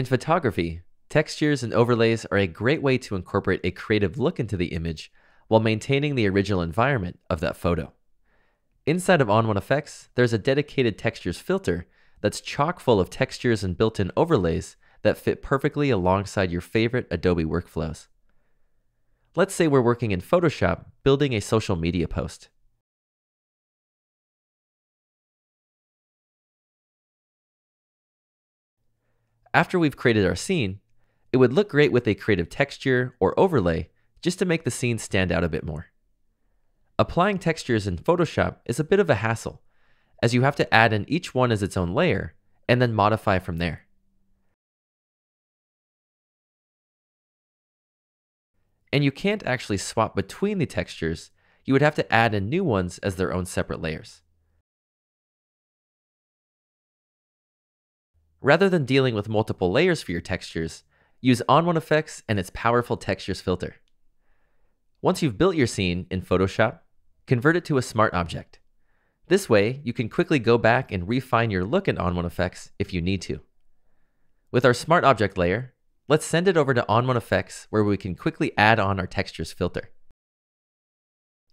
In photography, textures and overlays are a great way to incorporate a creative look into the image while maintaining the original environment of that photo. Inside of ON1 Effects, there's a dedicated textures filter that's chock full of textures and built-in overlays that fit perfectly alongside your favorite Adobe workflows. Let's say we're working in Photoshop, building a social media post. After we've created our scene, it would look great with a creative texture or overlay just to make the scene stand out a bit more. Applying textures in Photoshop is a bit of a hassle, as you have to add in each one as its own layer and then modify from there. And you can't actually swap between the textures, you would have to add in new ones as their own separate layers. Rather than dealing with multiple layers for your textures, use ON1 Effects and its powerful textures filter. Once you've built your scene in Photoshop, convert it to a smart object. This way, you can quickly go back and refine your look in ON1 Effects if you need to. With our smart object layer, let's send it over to ON1 Effects where we can quickly add on our textures filter.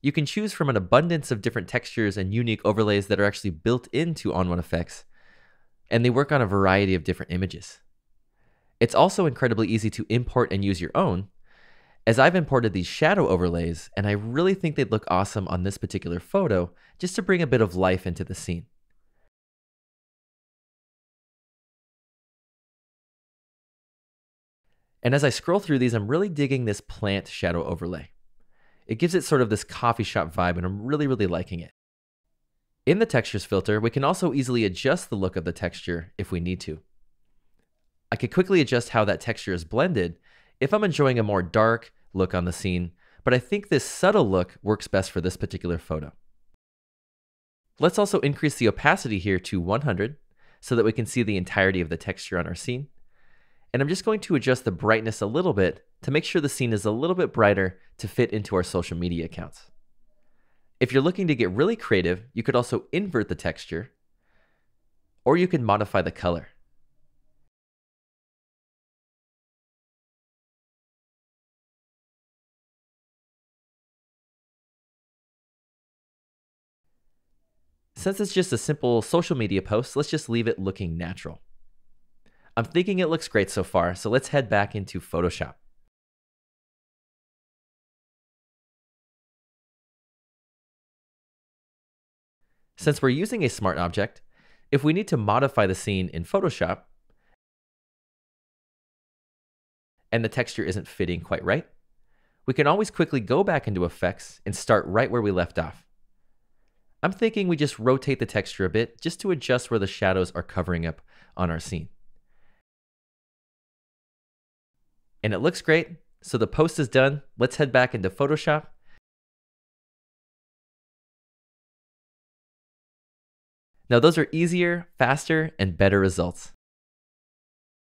You can choose from an abundance of different textures and unique overlays that are actually built into ON1 Effects, and they work on a variety of different images. It's also incredibly easy to import and use your own, as I've imported these shadow overlays and I really think they'd look awesome on this particular photo just to bring a bit of life into the scene. And as I scroll through these, I'm really digging this plant shadow overlay. It gives it sort of this coffee shop vibe and I'm really liking it. In the textures filter, we can also easily adjust the look of the texture if we need to. I could quickly adjust how that texture is blended if I'm enjoying a more dark look on the scene, but I think this subtle look works best for this particular photo. Let's also increase the opacity here to 100 so that we can see the entirety of the texture on our scene. And I'm just going to adjust the brightness a little bit to make sure the scene is a little bit brighter to fit into our social media accounts. If you're looking to get really creative, you could also invert the texture, or you can modify the color. Since it's just a simple social media post, let's just leave it looking natural. I'm thinking it looks great so far, so let's head back into Photoshop. Since we're using a smart object, if we need to modify the scene in Photoshop and the texture isn't fitting quite right, we can always quickly go back into Effects and start right where we left off. I'm thinking we just rotate the texture a bit just to adjust where the shadows are covering up on our scene. And it looks great, so the post is done. Let's head back into Photoshop. Now those are easier, faster, and better results.